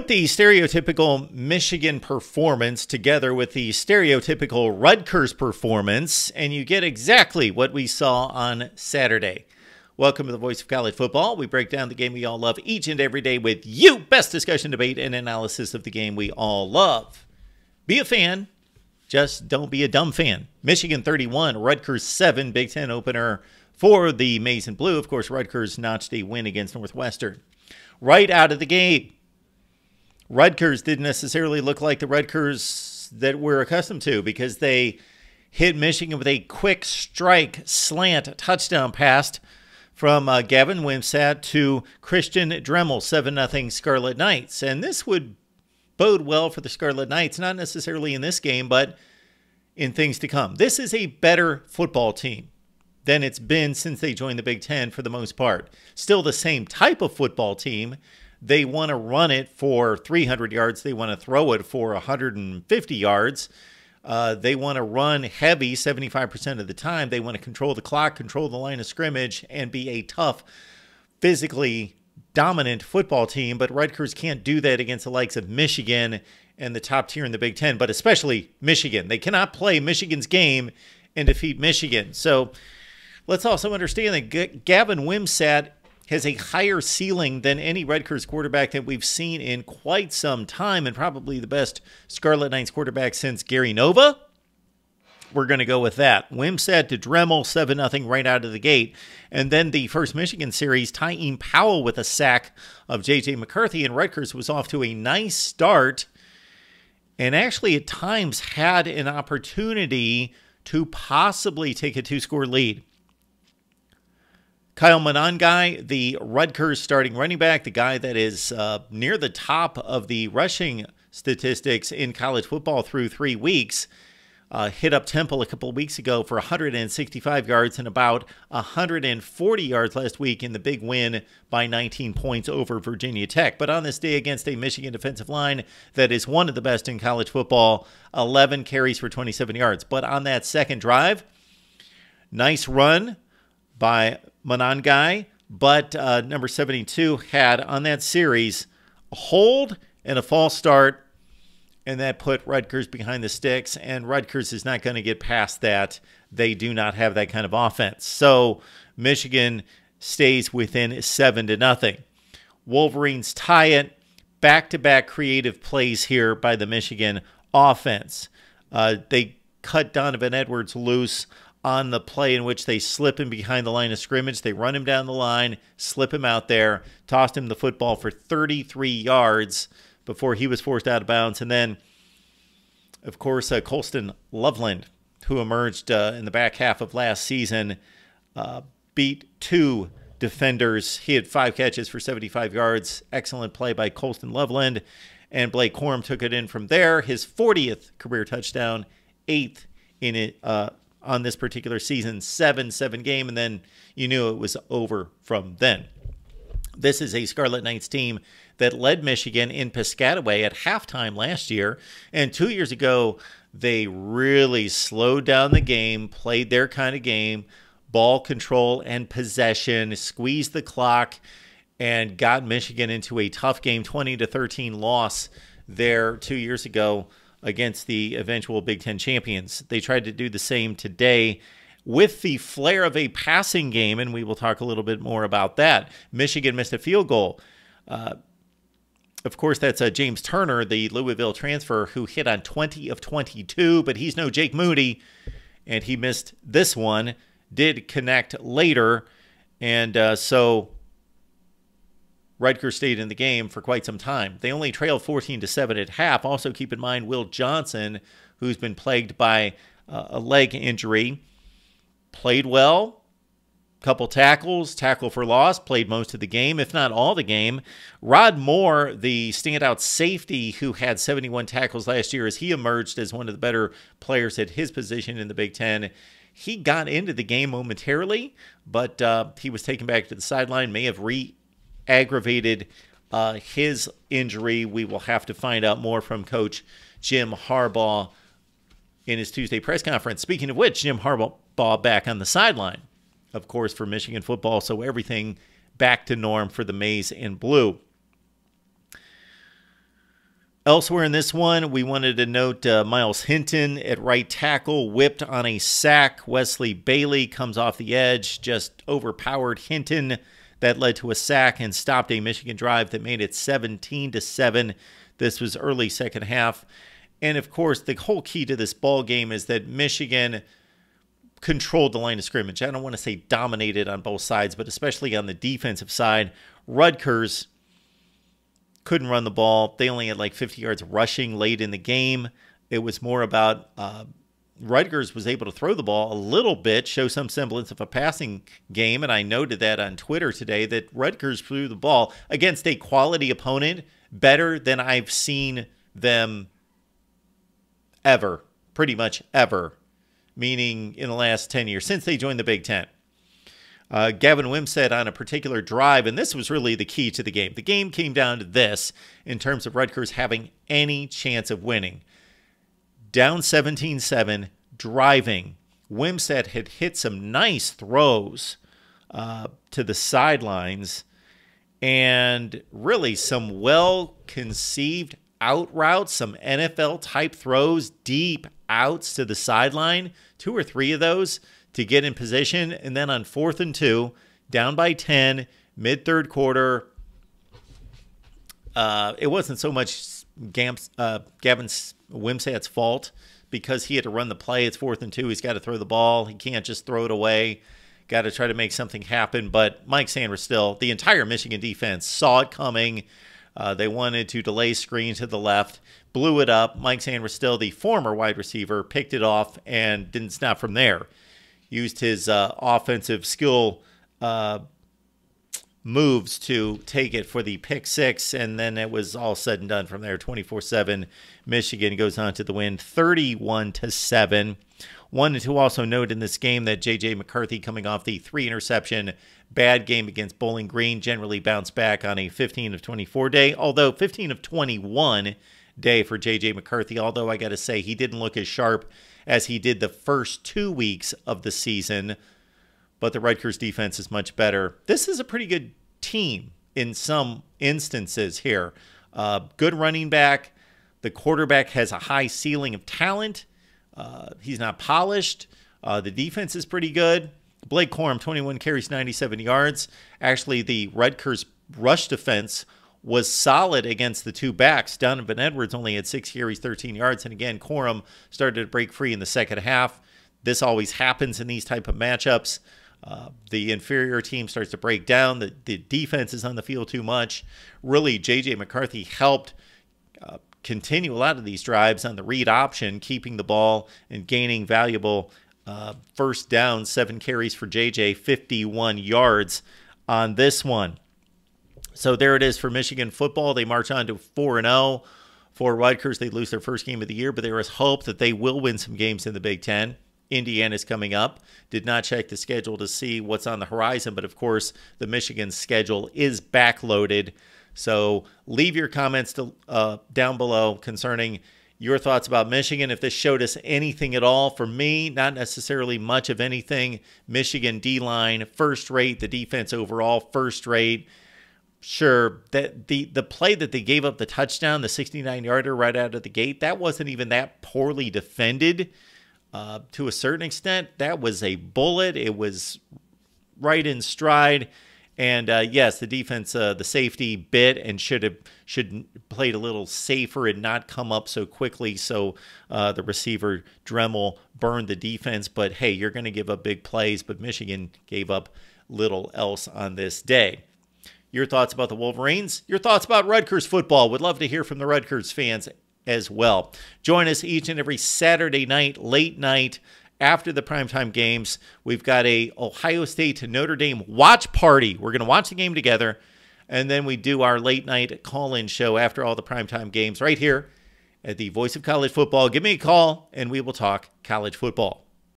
Put the stereotypical Michigan performance together with the stereotypical Rutgers performance, and you get exactly what we saw on Saturday. Welcome to the Voice of College Football. We break down the game we all love each and every day with you. Best discussion, debate, and analysis of the game we all love. Be a fan. Just don't be a dumb fan. Michigan 31, Rutgers 7, Big Ten opener for the Maize and Blue. Of course, Rutgers notched a win against Northwestern. Right out of the gate, Rutgers didn't necessarily look like the Rutgers that we're accustomed to because they hit Michigan with a quick strike slant touchdown pass from Gavin Wimsatt to Christian Dremel, 7-0 Scarlet Knights. And this would bode well for the Scarlet Knights, not necessarily in this game, but in things to come. This is a better football team than it's been since they joined the Big Ten for the most part. Still the same type of football team. They want to run it for 300 yards. They want to throw it for 150 yards. They want to run heavy 75% of the time. They want to control the clock, control the line of scrimmage, and be a tough, physically dominant football team. But Rutgers can't do that against the likes of Michigan and the top tier in the Big Ten, but especially Michigan. They cannot play Michigan's game and defeat Michigan. So let's also understand that Gavin Wimsatt has a higher ceiling than any Rutgers quarterback that we've seen in quite some time, and probably the best Scarlet Knights quarterback since Gary Nova. We're going to go with that. Wimsatt to Dremel, 7-0 right out of the gate. And then the first Michigan series, Ty Eam Powell with a sack of J.J. McCarthy, and Rutgers was off to a nice start and actually at times had an opportunity to possibly take a two-score lead. Kyle Monangai, the Rutgers starting running back, the guy that is near the top of the rushing statistics in college football through 3 weeks, hit up Temple a couple of weeks ago for 165 yards and about 140 yards last week in the big win by 19 points over Virginia Tech. But on this day against a Michigan defensive line that is one of the best in college football, 11 carries for 27 yards. But on that second drive, nice run by Monangai, but number 72 had on that series a hold and a false start, and that put Rutgers behind the sticks, and Rutgers is not going to get past that. They do not have that kind of offense. So Michigan stays within 7-0. Wolverines tie it. Back-to-back creative plays here by the Michigan offense. They cut Donovan Edwards loose on the play in which they slip him behind the line of scrimmage. They run him down the line, slip him out there, tossed him the football for 33 yards before he was forced out of bounds. And then, of course, Colston Loveland, who emerged in the back half of last season, beat two defenders. He had 5 catches for 75 yards. Excellent play by Colston Loveland. And Blake Corum took it in from there. His 40th career touchdown, 8th in it, on this particular season, 7-7 game, and then you knew it was over from then. This is a Scarlet Knights team that led Michigan in Piscataway at halftime last year, and 2 years ago, they really slowed down the game, played their kind of game, ball control and possession, squeezed the clock, and got Michigan into a tough game, 20-13 loss there 2 years ago against the eventual Big Ten champions. They tried to do the same today with the flair of a passing game, and we will talk a little bit more about that. Michigan missed a field goal. Of course, that's James Turner, the Louisville transfer, who hit on 20 of 22, but he's no Jake Moody, and he missed this one, did connect later, and so Rutgers stayed in the game for quite some time. They only trailed 14-7 at half. Also keep in mind Will Johnson, who's been plagued by a leg injury, played well, couple tackles, tackle for loss, played most of the game, if not all the game. Rod Moore, the standout safety who had 71 tackles last year, as he emerged as one of the better players at his position in the Big Ten, he got into the game momentarily, but he was taken back to the sideline, may have aggravated his injury. We will have to find out more from Coach Jim Harbaugh in his Tuesday press conference. Speaking of which, Jim Harbaugh back on the sideline, of course, for Michigan football, so everything back to norm for the Maize and Blue. Elsewhere in this one, we wanted to note Miles Hinton at right tackle, whipped on a sack. Wesley Bailey comes off the edge, just overpowered Hinton. That led to a sack and stopped a Michigan drive that made it 17-7. This was early second half. And, of course, the whole key to this ball game is that Michigan controlled the line of scrimmage. I don't want to say dominated on both sides, but especially on the defensive side. Rutgers couldn't run the ball. They only had like 50 yards rushing late in the game. It was more about Rutgers was able to throw the ball a little bit, show some semblance of a passing game, and I noted that on Twitter today that Rutgers threw the ball against a quality opponent better than I've seen them ever, pretty much ever, meaning in the last 10 years since they joined the Big Ten. Gavin Wimsatt on a particular drive, and this was really the key to the game. The game came down to this in terms of Rutgers having any chance of winning. Down 17-7, driving. Wimsatt had hit some nice throws to the sidelines and really some well-conceived out routes, some NFL-type throws, deep outs to the sideline, 2 or 3 of those, to get in position. And then on 4th and 2, down by 10, mid-3rd quarter, it wasn't so much Gavin Wimsatt's fault because he had to run the play. It's 4th and 2. He's got to throw the ball. He can't just throw it away. Got to try to make something happen. But Mike Sanders still, the entire Michigan defense, saw it coming. They wanted to delay screen to the left, blew it up. Mike Sanders still, the former wide receiver, picked it off and didn't stop from there. Used his offensive skill moves to take it for the pick-6, and then it was all said and done from there. 24-7, Michigan goes on to the win, 31-7. Wanted to also note in this game that J.J. McCarthy, coming off the 3-interception, bad game against Bowling Green, generally bounced back on a 15 of 24 day, although 15 of 21 day for J.J. McCarthy, although I got to say he didn't look as sharp as he did the first 2 weeks of the season, but the Rutgers defense is much better. This is a pretty good team in some instances here. Good running back. The quarterback has a high ceiling of talent. He's not polished. The defense is pretty good. Blake Corum, 21 carries, 97 yards. Actually, the Rutgers rush defense was solid against the 2 backs. Donovan Edwards only had 6 carries, 13 yards. And again, Corum started to break free in the second half. This always happens in these type of matchups. The inferior team starts to break down. The defense is on the field too much. Really, J.J. McCarthy helped continue a lot of these drives on the read option, keeping the ball and gaining valuable first down. 7 carries for J.J., 51 yards on this one. So there it is for Michigan football. They march on to 4-0. For Rutgers, they lose their first game of the year, but there is hope that they will win some games in the Big Ten. Indiana's coming up. Did not check the schedule to see what's on the horizon, but of course, the Michigan schedule is backloaded. So leave your comments down below concerning your thoughts about Michigan. If this showed us anything at all, for me, not necessarily much of anything. Michigan D-line, first rate. The defense overall, first rate. Sure, that the play that they gave up the touchdown, the 69-yarder right out of the gate, that wasn't even that poorly defended to a certain extent. That was a bullet. It was right in stride. And, yes, the defense, the safety bit and should played a little safer and not come up so quickly. So the receiver, Dremel, burned the defense. But, hey, you're going to give up big plays. But Michigan gave up little else on this day. Your thoughts about the Wolverines, your thoughts about Rutgers football. Would love to hear from the Rutgers fans as well. Join us each and every Saturday night, late night, after the primetime games. We've got a Ohio State to Notre Dame watch party. We're going to watch the game together, and then we do our late night call-in show after all the primetime games right here at the Voice of College Football. Give me a call, and we will talk college football.